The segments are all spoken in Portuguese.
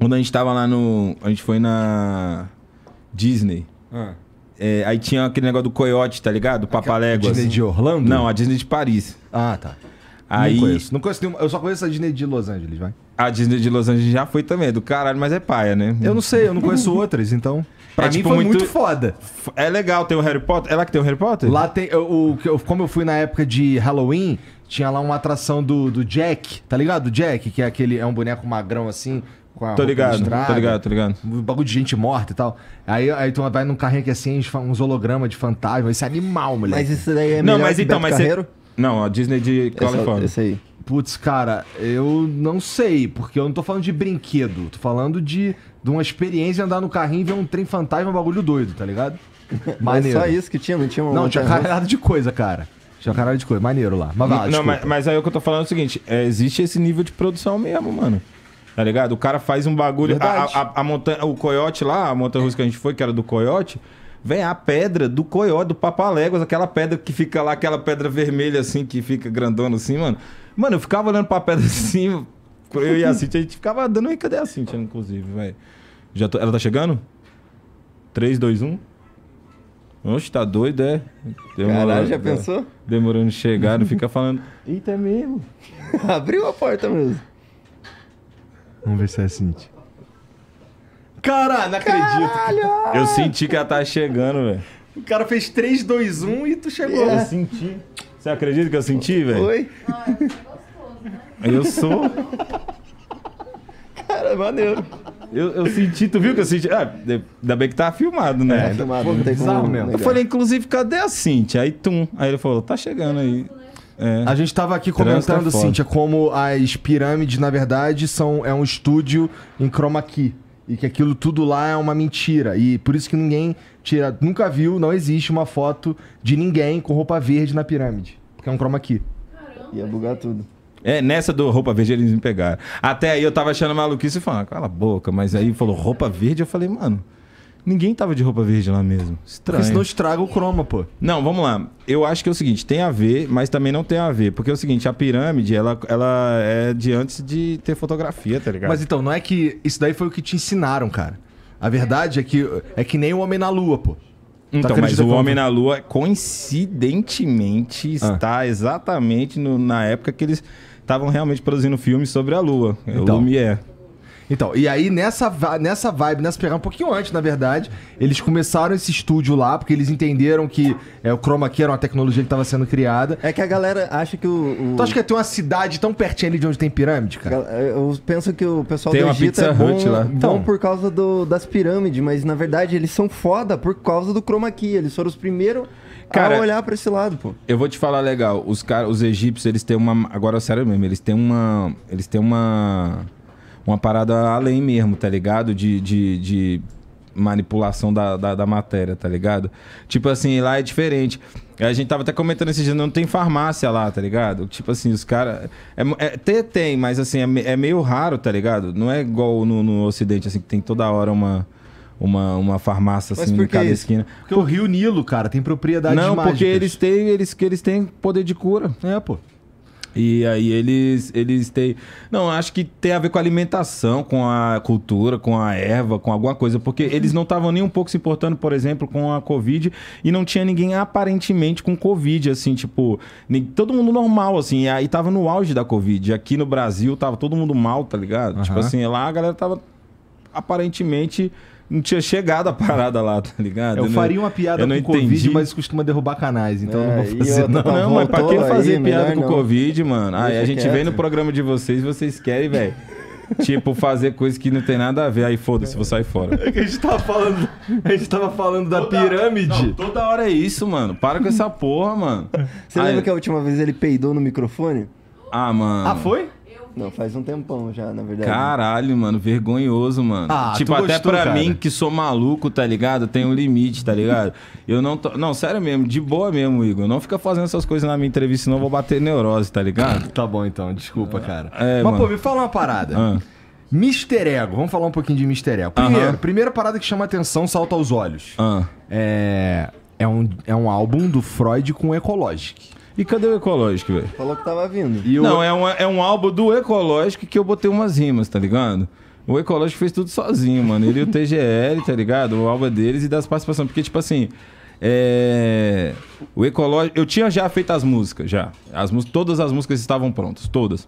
Quando a gente tava lá no... A gente foi na Disney. Ah. É, aí tinha aquele negócio do Coyote, tá ligado? Papa Léguas. A Disney de Orlando? Não, a Disney de Paris. Ah, tá. Aí... Não conheço. Não conheço nenhuma. Eu só conheço a Disney de Los Angeles, vai. A Disney de Los Angeles já foi também, do caralho, mas é paia, né? Eu não sei, eu não conheço outras, então... Pra mim tipo, foi muito foda. É legal, tem o Harry Potter. É lá que tem o Harry Potter? Lá tem... como eu fui na época de Halloween, tinha lá uma atração do Jack, tá ligado? Do Jack, que é aquele... É um boneco magrão assim... Tô ligado. Um bagulho de gente morta e tal. Aí tu vai num carrinho que assim, uns hologramas de fantasma. Isso é animal, moleque. Mas isso daí é melhor que Beto Carreiro? Não, a Disney de Califórnia. Isso aí. Putz, cara, eu não sei. Porque eu não tô falando de brinquedo. Tô falando de uma experiência andar no carrinho e ver um trem fantasma, um bagulho doido, tá ligado? Maneiro. Mas só isso que tinha? Não tinha uma... Não, tinha caralhada de coisa, cara. Tinha um caralho de coisa. Maneiro lá. Mas, mas aí o que eu tô falando é o seguinte. Existe esse nível de produção mesmo, mano. Tá ligado? O cara faz um bagulho... A montanha, o Coyote lá, a montanha russa que a gente foi, que era do Coyote, vem a pedra do Coyote, do Papa Léguas, aquela pedra que fica lá, aquela pedra vermelha assim, que fica grandona assim, mano. Mano, eu ficava olhando pra pedra assim, eu e a Cintia, a gente ficava dando... Cadê a Cintia, inclusive, velho? Ela tá chegando? 3, 2, 1... Oxe, tá doido, é? Caralho, já pensou? Demorando de chegar, não fica falando... Eita, é mesmo? Abriu a porta mesmo. Vamos ver se é a Cintia. Caralho, não acredito. Caralho. Eu senti que ela tava chegando, velho. O cara fez 3, 2, 1 e tu chegou. É. Eu senti. Você acredita que eu senti, velho? Foi. Ah, é gostoso, né? Eu sou. Cara, maneiro. Eu senti, tu viu que eu senti? Ah, ainda bem que tava filmado, né? É, filmado. Pô, não tem como mesmo. Eu falei, inclusive, cadê a Cintia? Aí, tum. Aí ele falou, tá chegando aí. É. A gente tava aqui comentando, Cintia, como as pirâmides, na verdade, é um estúdio em chroma key. E que aquilo tudo lá é uma mentira. E por isso que ninguém tira... Nunca viu, não existe uma foto de ninguém com roupa verde na pirâmide. Porque é um chroma key. Caramba. Ia bugar tudo. É, nessa do roupa verde eles me pegaram. Até aí eu tava achando maluquice e falando, cala a boca. Mas aí falou roupa verde, eu falei, mano... Ninguém tava de roupa verde lá mesmo. Estranho. Porque senão estraga o croma, pô. Não, vamos lá. Eu acho que é o seguinte, tem a ver, mas também não tem a ver. Porque é o seguinte, a pirâmide, ela é de antes de ter fotografia, tá ligado? Mas então, não é que... Isso daí foi o que te ensinaram, cara. A verdade é que nem o Homem na Lua, pô. Então, mas o Homem na Lua, coincidentemente, está exatamente na época que eles estavam realmente produzindo filmes sobre a Lua. Então. O Lumière. Então, e aí nessa vibe, nessa pegada, um pouquinho antes, na verdade, eles começaram esse estúdio lá, porque eles entenderam que o chroma key era uma tecnologia que estava sendo criada. É que a galera acha que Tu acha que tem uma cidade tão pertinho ali de onde tem pirâmide, cara? Eu penso que o pessoal do Egito é bom, então, por causa das pirâmides, mas na verdade eles são foda por causa do chroma key. Eles foram os primeiros... Cara, a olhar pra esse lado, pô. Eu vou te falar legal, os egípcios, eles têm uma... Agora, sério mesmo, Uma parada além mesmo, tá ligado? De manipulação da matéria, tá ligado? Tipo assim, lá é diferente. A gente tava até comentando esses dias, não tem farmácia lá, tá ligado? Tipo assim, os caras... Tem, mas assim, é meio raro, tá ligado? Não é igual no Ocidente, assim, que tem toda hora uma farmácia assim em cada esquina. Porque o Rio Nilo, cara, tem propriedade mágicas. Não, porque eles têm poder de cura. É, pô. E aí eles têm... Não, acho que tem a ver com a alimentação, com a cultura, com a erva, com alguma coisa. Porque eles não estavam nem um pouco se importando, por exemplo, com a Covid. E não tinha ninguém aparentemente com Covid, assim, tipo... Todo mundo normal, assim. E aí tava no auge da Covid. Aqui no Brasil tava todo mundo mal, tá ligado? Uhum. Tipo assim, lá a galera tava aparentemente... Não tinha chegado a parada lá, tá ligado? Eu faria uma piada com Covid, mas costuma derrubar canais, então não vou fazer. Não, mas pra quem fazer piada com Covid, mano? Aí a gente vem no programa de vocês e vocês querem, velho. Tipo, fazer coisa que não tem nada a ver. Aí foda-se, vou sair fora. É que a gente tava falando da pirâmide. Não, toda hora é isso, mano. Para com essa porra, mano. Você lembra que a última vez ele peidou no microfone? Ah, mano. Ah, foi? Não, faz um tempão já, na verdade. Caralho, mano, vergonhoso, mano. Ah, tipo, até gostou, pra mim, que sou maluco, tá ligado? Tem um limite, tá ligado? Eu não tô... Não, sério mesmo, de boa mesmo, Igor. Não fica fazendo essas coisas na minha entrevista, senão eu vou bater neurose, tá ligado? Tá bom, então, desculpa, cara. Mas, mano, pô, me fala uma parada. Mister Ego, vamos falar um pouquinho de Mister Ego. Primeira parada que chama atenção, salta aos olhos. É um álbum do Freud com Ecológico. E cadê o Ecológico, velho? Falou que tava vindo. Não, é um álbum do Ecológico que eu botei umas rimas, tá ligado? O Ecológico fez tudo sozinho, mano. Ele e o TGL, tá ligado? O álbum deles e das participações. Porque, tipo assim... É... O Ecológico... Eu tinha já feito as músicas, já. Todas as músicas estavam prontas, todas.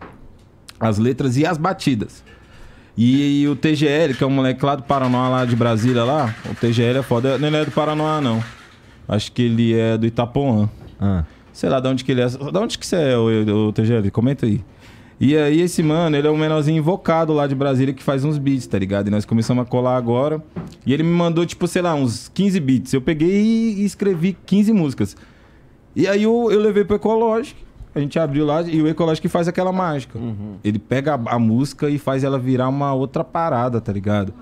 As letras e as batidas. E o TGL, que é um moleque lá do Paranoá, lá de Brasília, lá... O TGL é foda. Não, ele é do Paranoá, não. Acho que ele é do Itapoã. Ah. Sei lá de onde que ele é. De onde que você é, o TGL? Comenta aí. E aí esse mano, ele é um menorzinho invocado lá de Brasília que faz uns beats, tá ligado? E nós começamos a colar agora. E ele me mandou, tipo, sei lá, uns 15 beats. Eu peguei e escrevi 15 músicas. E aí eu levei pro Ecológico. A gente abriu lá e o Ecológico faz aquela mágica. Uhum. Ele pega a música e faz ela virar uma outra parada, tá ligado?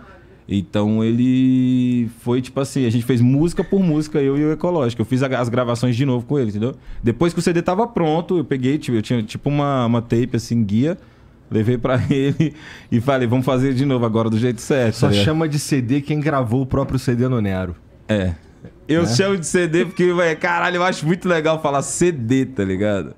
Então ele foi, tipo assim, a gente fez música por música, eu e o Ecológico. Eu fiz as gravações de novo com ele, entendeu? Depois que o CD tava pronto, eu peguei, tipo, eu tinha tipo uma tape, assim, guia, levei pra ele e falei, vamos fazer de novo agora do jeito certo. Só chama de CD quem gravou o próprio CD no Nero. É. Eu chamo de CD porque, velho, caralho, eu acho muito legal falar CD, tá ligado?